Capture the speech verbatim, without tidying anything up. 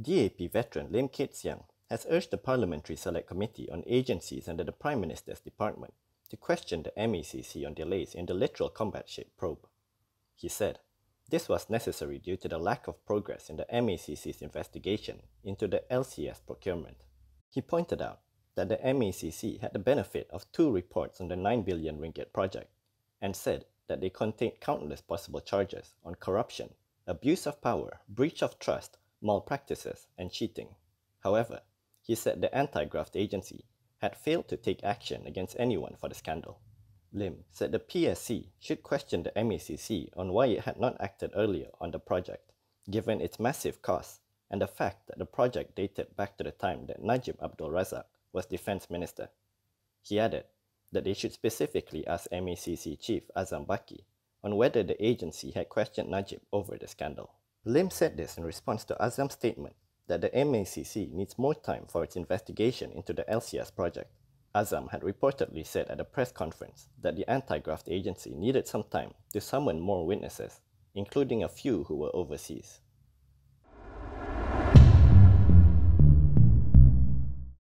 D A P veteran Lim Kit Siang has urged the Parliamentary Select Committee on Agencies under the Prime Minister's Department to question the M A C C on delays in the Littoral Combat Ship probe. He said, this was necessary due to the lack of progress in the M A C C's investigation into the L C S procurement. He pointed out that the M A C C had the benefit of two reports on the nine billion ringgit project and said that they contained countless possible charges on corruption, abuse of power, breach of trust, malpractices and cheating. However, he said the anti-graft agency had failed to take action against anyone for the scandal. Lim said the P S C should question the M A C C on why it had not acted earlier on the project, given its massive costs and the fact that the project dated back to the time that Najib Abdul Razak was Defence Minister. He added that they should specifically ask M A C C Chief Azam Baki on whether the agency had questioned Najib over the scandal. Lim said this in response to Azam's statement that the M A C C needs more time for its investigation into the L C S project. Azam had reportedly said at a press conference that the anti-graft agency needed some time to summon more witnesses, including a few who were overseas.